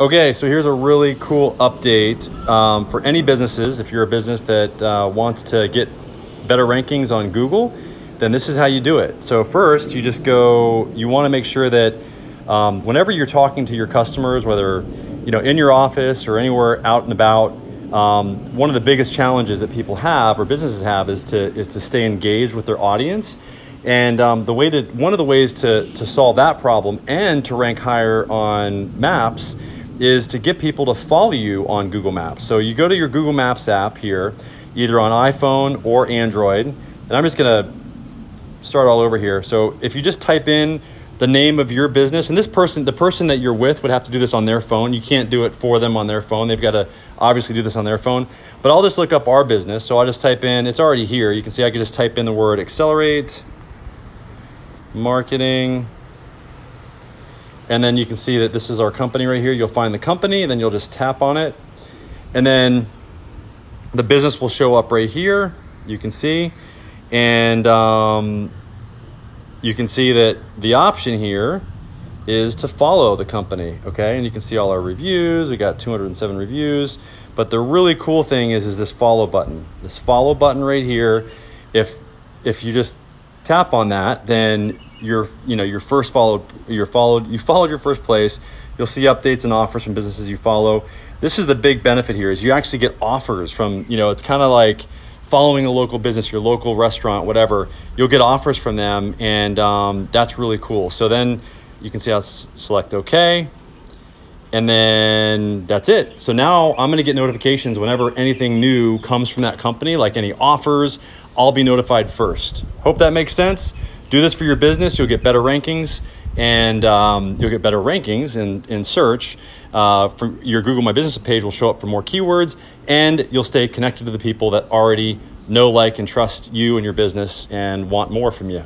Okay, so here's a really cool update for any businesses. If you're a business that wants to get better rankings on Google, then this is how you do it. So first, you want to make sure that whenever you're talking to your customers, whether in your office or anywhere out and about, one of the biggest challenges that people have or businesses have is to stay engaged with their audience. And one of the ways to solve that problem and to rank higher on Maps is to get people to follow you on Google Maps. So you go to your Google Maps app here, either on iPhone or Android. And I'm just gonna start all over here. So if you just type in the name of your business, and the person that you're with would have to do this on their phone. You can't do it for them on their phone. They've got to obviously do this on their phone, but I'll just look up our business. So I'll just type in, it's already here. You can see I could just type in the word Accelerate Marketing. And then you can see that this is our company right here. You'll find the company, and then you'll just tap on it. And then the business will show up right here. You can see. And you can see that the option here is to follow the company, okay? And you can see all our reviews. We got 207 reviews. But the really cool thing is this follow button. This follow button right here, if you just tap on that, then you followed your first place. You'll see updates and offers from businesses you follow. This is the big benefit here, is you actually get offers from, it's kind of like following a local business, your local restaurant, whatever. You'll get offers from them, and that's really cool. So then you can see I'll select okay, and then that's it. So now I'm gonna get notifications whenever anything new comes from that company, like any offers. I'll be notified first. Hope that makes sense. Do this for your business. You'll get better rankings, and in search. From your Google My Business page will show up for more keywords, and you'll stay connected to the people that already know, like, and trust you and your business and want more from you.